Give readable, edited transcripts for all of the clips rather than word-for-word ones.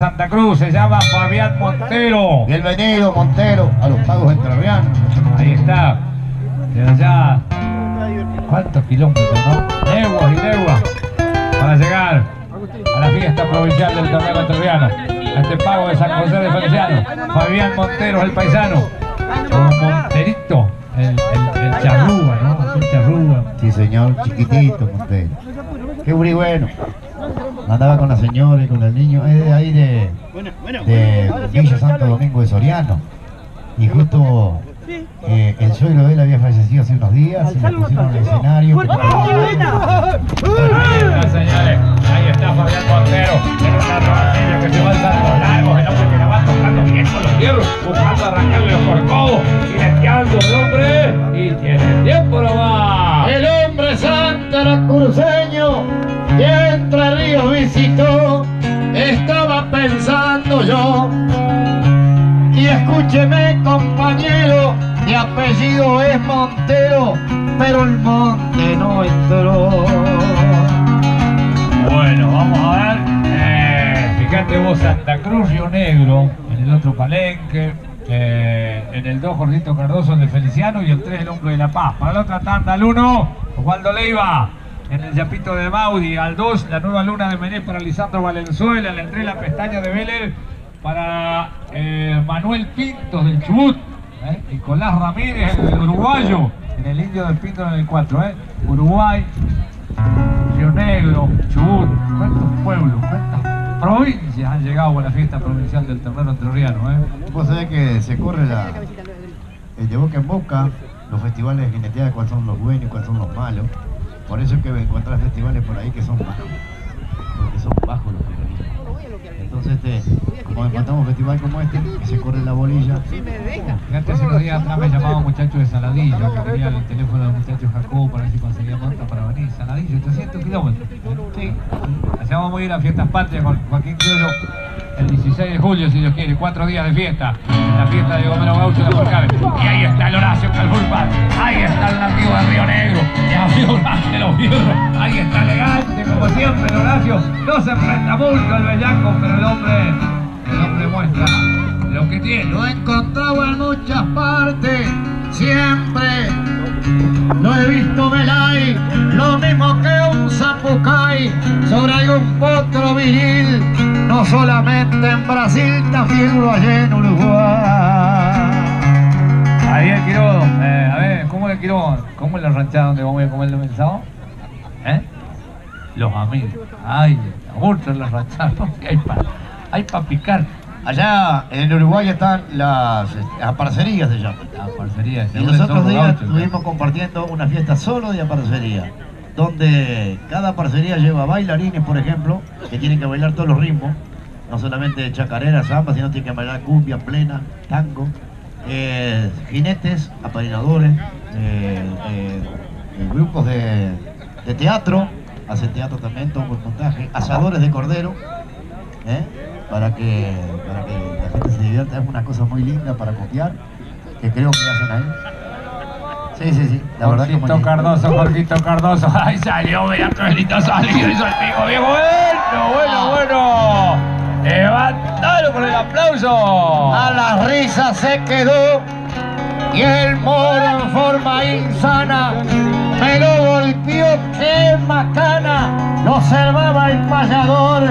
Santa Cruz, se llama Fabián Montero. Bienvenido Montero a los pagos entrerrianos. Ahí está, de allá, ¿cuántos kilómetros, no? Leguas y leguas para llegar a la fiesta provincial del torneo entrerriano, a este pago de San José de Feliciano. Fabián Montero, el paisano, o Monterito, el charrúa, ¿no? El charrúa. Sí señor, chiquitito Montero. Qué bueno. Andaba con la señora y con el niño, es de ahí de Villa Santo Domingo de Soriano. Y justo el suegro de él había fallecido hace unos días, se lo pusieron en el escenario. Señores, ahí está Fabián Montero, en una rodilla que se va alzando largo, el hombre que la va tocando bien con los hierros, buscando arrancarle los corcovos, fileteando el hombre, y tiene tiempo nomás. El hombre santacruceño que Entre Ríos visitó, estaba pensando yo. Y escúcheme compañero, mi apellido es Montero, pero el monte no entró. Bueno, vamos a ver, fíjate vos, Santa Cruz, Río Negro, en el otro palenque, en el 2 Jordito Cardoso, el de Feliciano, y el 3 el Hombre de la Paz. Para la otra tanda, el 1, Osvaldo Leiva. En el Yapito de Maudi, al 2, La Nueva Luna de Menés para Lisandro Valenzuela, al 3, La Pestaña de Vélez para Manuel Pinto del Chubut, Nicolás Ramírez, el uruguayo, en el Indio del Pinto en el 4, Uruguay, Río Negro, Chubut. ¿Cuántos pueblos, cuántas provincias han llegado a la fiesta provincial del torneo entrerriano? Vos sabés que se corre de boca en boca los festivales de jineteada, cuáles son los buenos y cuáles son los malos. Por eso es que encontrás festivales por ahí que son bajos, porque son bajos los festivales. Entonces, como encontramos un festival como este, que se corre la bolilla. Fíjate, hace unos días atrás me llamaba un muchacho de Saladillo, que tenía el teléfono del muchacho Jacobo para ver si conseguía monta para venir. Saladillo, 800 kilómetros. Sí. Allá vamos a ir a Fiestas Patrias con Joaquín Cruello el 16 de julio, si Dios quiere, 4 días de fiesta. La fiesta de Gomero Gaucho de Porcabe. Y ahí está el Horacio Calvulpa, ahí está el nativo de Río Negro, ahí está elegante, como siempre, el Horacio. No se enfrenta mucho al bellaco, pero el hombre muestra lo que tiene. Lo he encontrado en muchas partes, siempre. Lo he visto velay, lo mismo que un zapucay, sobre algún potro viril, no solamente en Brasil, también lo hallé en Uruguay. Ahí el Quirón, a ver, ¿cómo es el Quirón? ¿Cómo es la ranchada donde vamos a comer el sábado? Los amigos, ay, mucho en la ranchada, hay para picar. Allá en Uruguay están las aparcerías, se llaman. Aparcerías. Y nosotros días estuvimos compartiendo una fiesta solo de aparcería, donde cada aparcería lleva bailarines, por ejemplo, que tienen que bailar todos los ritmos, no solamente chacarera, zamba, sino tienen que bailar cumbia, plena, tango, jinetes, aparinadores, grupos de teatro, hacen teatro también, todo por montaje, asadores de cordero, para que la gente se divierta. Es una cosa muy linda para copiar, que creo que hacen ahí. Sí, la verdad que es muy lindo. Jordito Cardoso, ahí salió, mira, Carlito salió, hizo el pico viejo. Bueno, levantalo con el aplauso. A la risa se quedó y el moro en forma insana me lo golpeó, qué macana. Lo observaba el payador,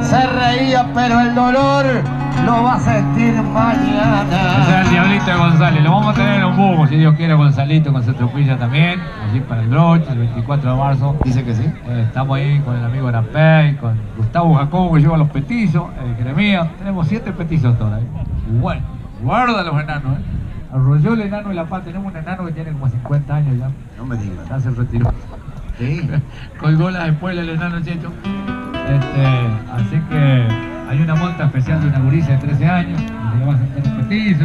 se reía, pero el dolor lo va a sentir mañana. Ese es el Diablito de González, lo vamos a tener en un bubo, si Dios quiere, Gonzalito, con su tropilla también, allí para el broche, el 24 de marzo. Dice que sí. Estamos ahí con el amigo Arampey, con Gustavo Jacobo, que lleva los petizos, Jeremías. Tenemos 7 petizos todavía. Bueno, guarda los enanos, Arrolló el enano de la paz. Tenemos un enano que tiene como 50 años ya. No me digas. Ya se retiró. Sí. Colgó las espuelas el enano Checho. Así que hay una monta especial de una gurisa de 13 años. Le vas a hacer un petizo.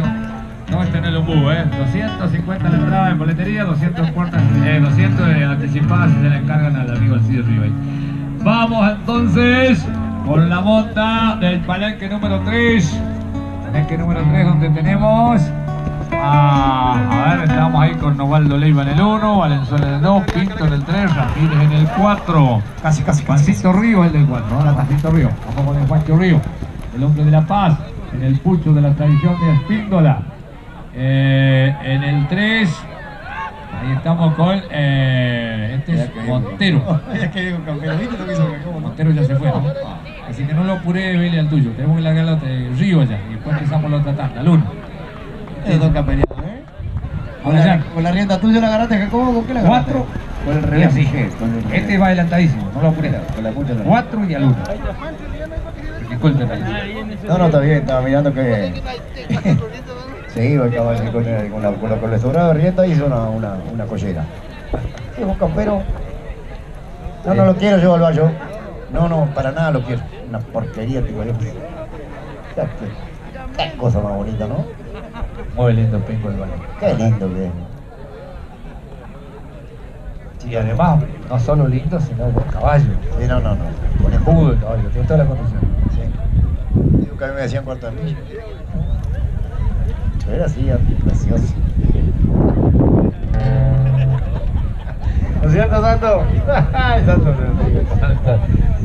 No es tener un búho, 250 la entrada en boletería, 200 anticipadas se la encargan al amigo Alcides Rivas. Vamos entonces con la monta del palenque número 3. Palenque número 3 donde tenemos... a ver, estamos ahí con Osvaldo Leiva en el 1, Valenzuela en el 2, Pinto en el 3, Ramírez en el 4. Casi. Juancito Río es el del 4, ahora Juancito Río. Vamos con el Juancho Río. el hombre de la paz, en el pucho de la tradición de Espíndola. En el 3, ahí estamos con este es Montero. Montero ya se fue, ¿no? Así que no lo apuré, vele al tuyo. Tenemos que largarlo al río ya. Y después empezamos la otra tanda, al 1. Estos dos campeonatos, ¿eh? Ahora ya. Con la rienda tuya la agarraste, Jacobo, ¿con qué la agarraste? 4. Con el revés. Este va adelantadísimo, no lo apuré. Con la punta 4 y al 1. Disculpe, no, no, está bien, estaba mirando que. Sí, con la colectora de rienda hizo una collera. Sí, un campero. No, no lo quiero yo al baño. No, no, para nada lo quiero. Una porquería, digo yo. Qué cosa más bonita, ¿no? Muy lindo el pingo del baño. Qué lindo que es. Y además, no solo lindo, sino con caballo. Sí, no, no, no. Con el jugo, caballo. Tiene toda la condición. Sí. Digo que a mí me decían cortar. Era así, precioso. ¿No es cierto, Santo? ¡Ay, Santo!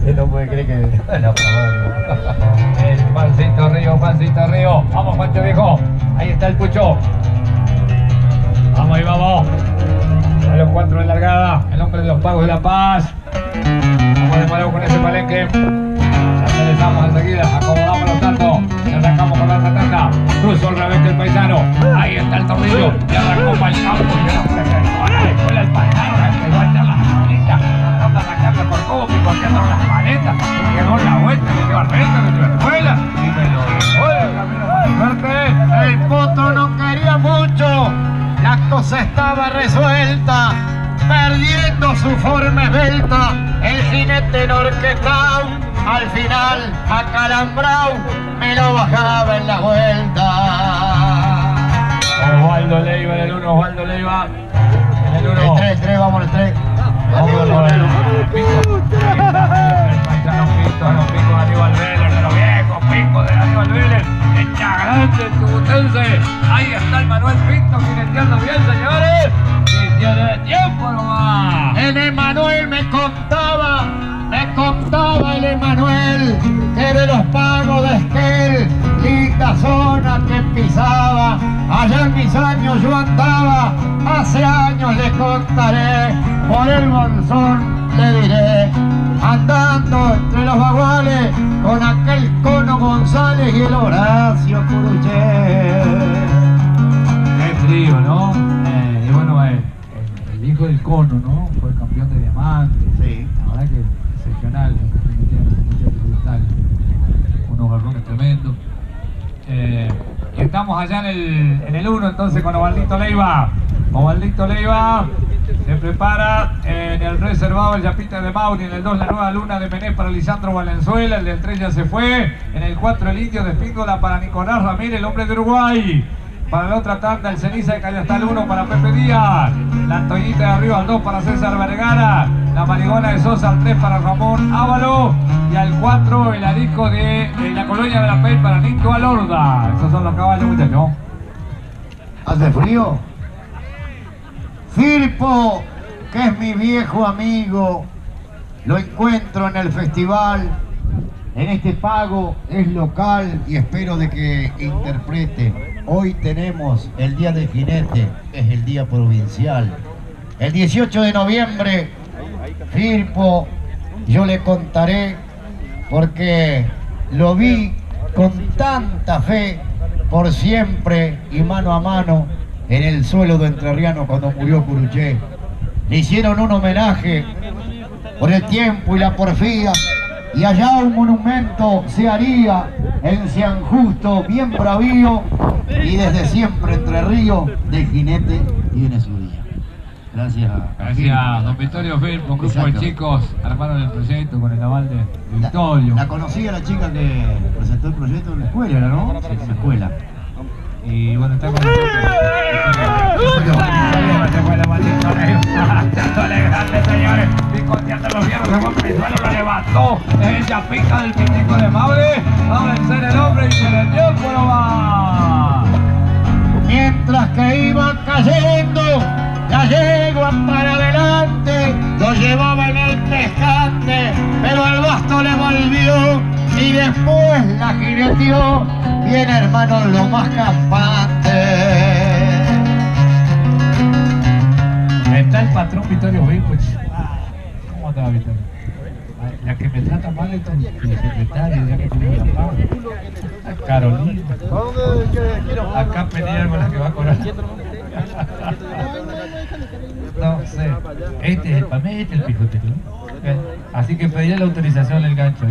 Se no puede creer que... El pancito río, pancito río. Vamos, Pancho viejo. Ahí está el pucho. Vamos, ahí vamos. A los 4 de largada. El hombre de los pagos de la paz. Vamos de malo con ese palenque. Ya regresamos enseguida. Acomodamos los tantos. Arrancamos con la tanda, cruzó el revés del paisano, ahí está el tornillo, y arrancó para el campo, y ahora le cuela el paisano, empezó a echar las maletas, tratando de arrancarle por cobo, picoteando las maletas, le llegó la vuelta, le dio arreta, le dio escuela, y me lo dejó. Suerte, el poto no quería mucho, la cosa estaba resuelta, perdiendo su forma esbelta, el jinete enorquetado. Al final, acalambrao, me lo bajaba en la vuelta. Osvaldo Leiva en el 1, Osvaldo Leiva en el 1. El 3, vamos al 3. Vamos con el 1. Pico de Aníbal Vélez, de los viejos picos de Aníbal Vélez. Echa grande el tubutense. Ahí está el Manuel Pinto, jineteando bien, señores. Y tiene tiempo nomás. En Emanuel me contaba el Emanuel que de los pagos de Esquel, linda zona que pisaba, allá en mis años yo andaba, hace años les contaré, por el bolsón le diré, andando entre los baguales, con aquel Cono González y el Horacio Curuché. Qué frío, ¿no? Y bueno, el hijo del Cono, ¿no? Fue campeón de diamante. Sí. La verdad que excepcional, unos garrones tremendos. Y estamos allá en el 1 entonces con Osvaldito Leiva. Osvaldito Leiva se prepara en el reservado el Yapita de Mauri, en el 2 la nueva luna de Menés para Lisandro Valenzuela, el del 3 ya se fue, en el 4 el indio de Espíndola para Nicolás Ramírez, el hombre de Uruguay. Para la otra tanda, el ceniza de Callastá el 1 para Pepe Díaz. La Antoñita de arriba al 2 para César Vergara. La marigona de Sosa al 3 para Ramón Ávalo. Y al 4 el arisco de la colonia de la Pel para Nito Alorda. Esos son los caballos, muchachos. ¿Hace frío? Firpo, que es mi viejo amigo, lo encuentro en el festival. En este pago es local y espero de que interprete. Hoy tenemos el día del jinete, que es el día provincial. El 18 de noviembre, Firpo, yo le contaré, porque lo vi con tanta fe, por siempre y mano a mano, en el suelo de Entrerriano cuando murió Curuché. Le hicieron un homenaje por el tiempo y la porfía. Y allá un monumento se haría en San Justo, bien bravío, y desde siempre Entre Ríos de jinete tiene su día. Gracias. Gracias, don Vittorio Firpo, un grupo de chicos armaron el proyecto con el aval de Vittorio. La conocí a la chica que presentó el proyecto en la escuela, ¿no? Sí, en la escuela. Y bueno, está con nosotros. Se fue la maldita grande, señores. Picoteando los viernes, se fue por el suelo, lo levantó. Ella pica del pitico de Maule. Va a vencer el hombre y se le dio por va. Mientras que iba cayendo, la yegua para adelante. Lo llevaba en el pescante, pero el basto le volvió. y después la jineteó bien, hermano, lo más campante. Está el patrón Vittorio Binkwich. ¿Cómo andaba Vittorio? La que me trata mal es el secretario, ya que tiene la palabra. Carolina. Acá pelear con la que va a cobrar. No sé. Este es el pamé, este es el pijote. Así que pediré la autorización del gancho.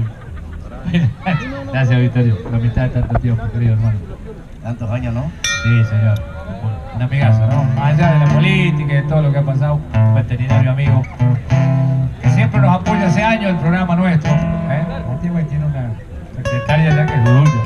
Gracias, Vittorio. La mitad de tanto tiempo, querido hermano. ¿Tantos años, no? Sí, señor. Un amigazo, ¿no? Allá de la política y de todo lo que ha pasado, un veterinario amigo que siempre nos apoya hace años el programa nuestro. Tiene una secretaria allá que es duro.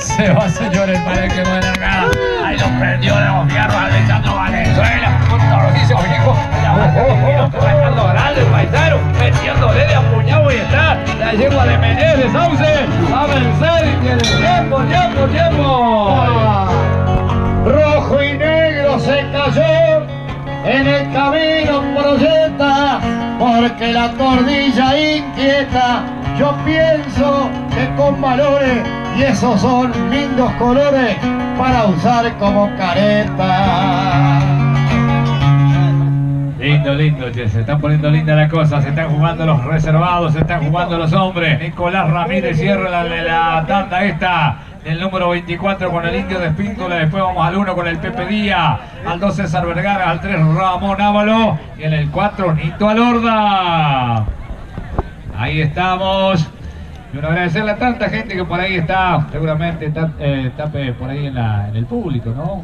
Se va, señor, el padre que no era nada. Ahí lo prendió de los fierros a Lisandro Valenzuela. Con todos los hijos viejos. La base de los trabajando grande, el paisero. Metiéndole de apuñado y está. La yegua de Menés de Sauce. A vencer y tiene tiempo. Rojo y negro se cayó. En el camino proyecta. Porque la cordilla inquieta. Yo pienso que con valores, y esos son lindos colores para usar como careta. Lindo, lindo, che, se están poniendo linda la cosa, se están jugando los reservados, se están jugando los hombres. Nicolás Ramírez cierra la tanda esta. El número 24 con el Indio de Espíndola, después vamos al 1 con el Pepe Díaz, al 2 César Vergara, al 3 Ramón Ávalo y en el 4 Nito Alorda. Ahí estamos. Y bueno, agradecerle a tanta gente que por ahí está, seguramente está por ahí en el público, ¿no?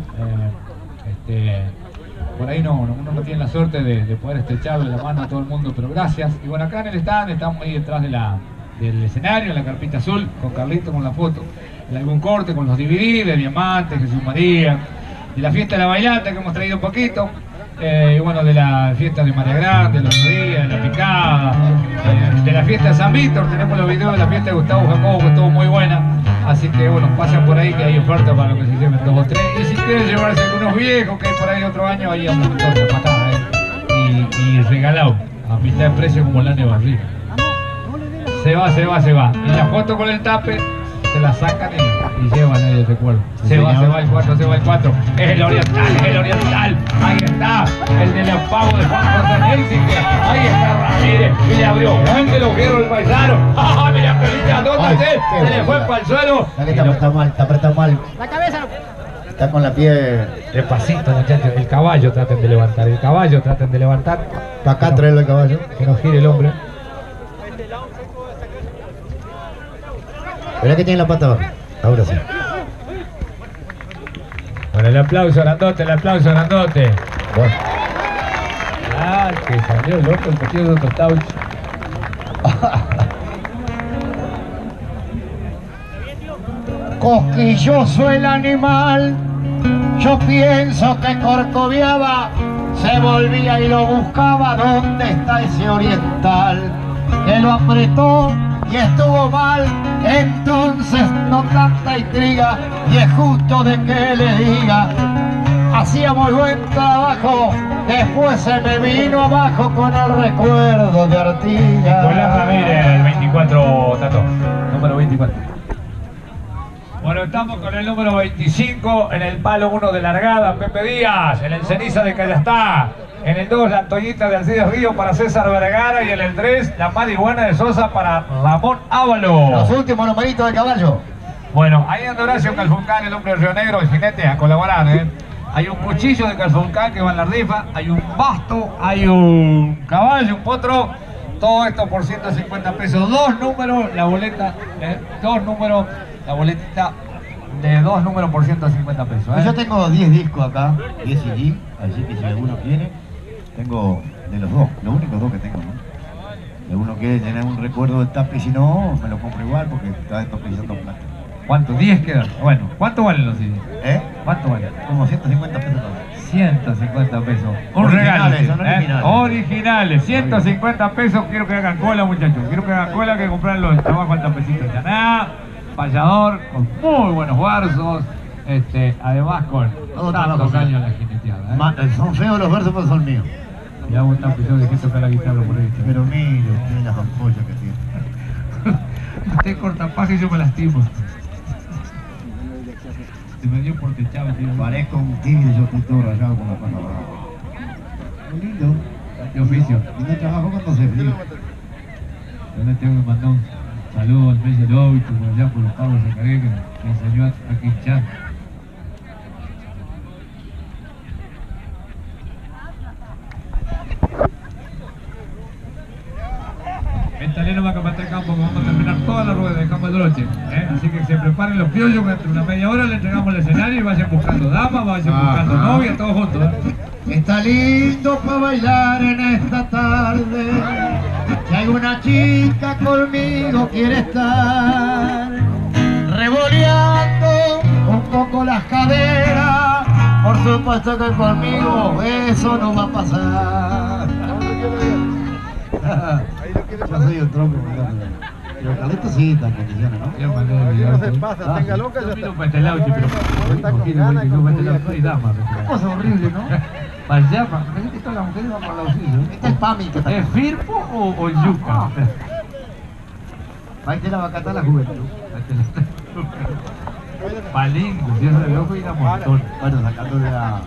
Por ahí uno no tiene la suerte de poder estrecharle la mano a todo el mundo, pero gracias. Y bueno, acá en el stand estamos ahí detrás del escenario, en la carpita azul, con Carlito con la foto. En algún corte con los DVD de Diamante, Jesús María, de la fiesta de la bailanta que hemos traído un poquito. Y bueno, de la fiesta de María Grande, de los días, de la picada, de la fiesta de San Víctor, tenemos los videos de la fiesta de Gustavo Jacobo, que estuvo muy buena, así que bueno, pasen por ahí que hay oferta para lo que se lleven 2 o 3, y si quieren llevarse algunos viejos que hay por ahí otro año, ahí andan un torta patada, y regalado, a mitad de precio como la nevarrilla. Se va, y la foto con el tape, se la sacan y llevan el recuerdo. Se va el 4. Es el oriental. Ahí está, el del apago de Juan Carlos Nelson. Ahí está Ramírez. Y le abrió Juan que lo vieron el paisano. ¡Ah, mira, pelita! Se le fue para el suelo. Está apretado mal. La cabeza. Está con la piel. Despacito, muchachos. El caballo traten de levantar. Para acá traerlo el caballo. Que no gire el hombre. Verá que tiene la pata abajo. Ahora sí. Bueno, el aplauso grandote. Bueno. Ah, que salió loco el partido de Tostau. Cosquilloso el animal. Yo pienso que corcoviaba. Se volvía y lo buscaba. ¿Dónde está ese oriental? Que lo apretó y estuvo mal, entonces no tanta intriga, y es justo de que le diga, hacía muy buen trabajo, después se me vino abajo con el recuerdo de Artigas. Nicolás Ramírez, el 24, Tato, número 24. Bueno, estamos con el número 25, en el palo 1 de largada, Pepe Díaz, en el ceniza de Callastá. En el 2, la Toñita de Alcides Río para César Vergara. Y en el 3, la marihuana de Sosa para Ramón Ávalo. Los últimos numeritos de caballo. Bueno, ahí anda Horacio Calfuncán, el hombre de Río Negro, el jinete, a colaborar, Hay un cuchillo de Calfuncán que va en la rifa, hay un basto, hay un caballo, un potro. Todo esto por 150 pesos. 2 números, la boleta, 2 números, la boletita de 2 números por 150 pesos. Yo tengo 10 discos acá, 10 CD, así que si alguno quiere... Tengo de los dos, los únicos dos que tengo, ¿no? De uno quiere tener un recuerdo de tapa y si no, me lo compro igual porque está desperdiciando plata. ¿Cuántos? 10 quedan. Bueno, ¿cuánto valen los CDs? ¿Cuánto valen? Como 150 pesos. 150 pesos. Un regalo. Originales. 150 pesos. Quiero que hagan cola, muchachos. Quiero que hagan cola, que compran los trabajo al tapecito de Chaná, Vallador, con muy buenos barzos. Además con tanto caño en la jineteada. Son feos los versos, pero son míos. Ya vos estás pensando de que tocar la guitarra por ahí. Pero mire las ampollas que tiene. Usted corta paja y yo me lastimo. Se me dio por techado, tío. Parezco un tigre, yo estoy todo rayado con la paja brava. Muy lindo. De oficio. Y no trabajo cuando se frío. Yo le tengo que mandar un saludo al Bellerovito, por allá por los Pablos de Cargué, que me enseñó a quinchar. Ventanero va a acabar el campo, que vamos a terminar toda la rueda de campo de noche, ¿eh? Así que se preparen los piollos, que entre una media hora le entregamos el escenario y vayan buscando damas, vayan buscando novias, todos juntos, ¿eh? Está lindo para bailar en esta tarde. Si hay una chica conmigo quiere estar, revoleando un poco las caderas, por supuesto que conmigo eso no va a pasar. Yo soy un trompo, pero Carlito sí está en condiciones, ¿no? No se pasa, tenga loca, yo miro para este lado, pero está con ganas y dama. Qué cosa horrible, ¿no? Para allá, parece que todas las mujeres van por el auxilio. Esta es Pami, que está. ¿Es Firpo o Yuca? Ahí te la va a catar la juventud. Palingo, cierra el ojo y da montón. Bueno, sacando de la...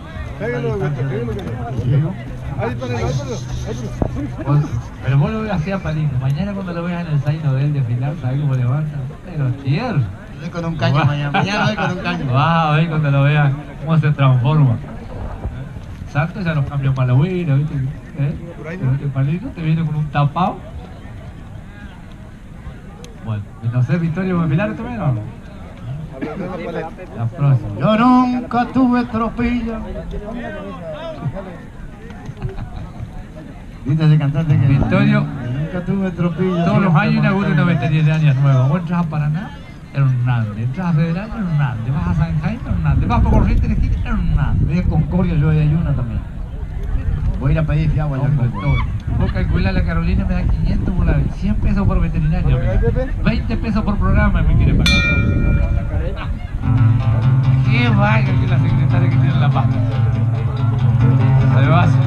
Pero vos lo veas así a Palino. Mañana cuando lo veas en el Saino de él desfilar, ¿sabés cómo levanta? Pero tierra. Voy con un caño mañana. Mañana voy con un caño. Va a ver cuando lo veas cómo se transforma. Santos ya nos cambió para la huira, ¿viste? El Palino te viene con un tapado. Bueno, no sé, Vittorio, ¿va a desfilar esto menos? La próxima. Yo nunca tuve tropilla. Viste ese cantante que... Vittorio, nunca tuve tropilla. Todos los años inaugura una vetería de años nuevos. Vos entras a Paraná, Hernández. Entras a Federal, Hernández. Vas a San Jaime, Hernández. Vas a Corrientes, Hernández. Voy a Concordia, yo hay una también. Voy a ir a pedir fiagua allá en Concordia. Vos calculás, la Carolina me da 500 por la vez. 100 pesos por veterinario. 20 pesos por programa me quiere pagar. Qué vaga que la secretaria que tiene la pasta. Se va a hacer.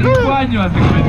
5 años hace que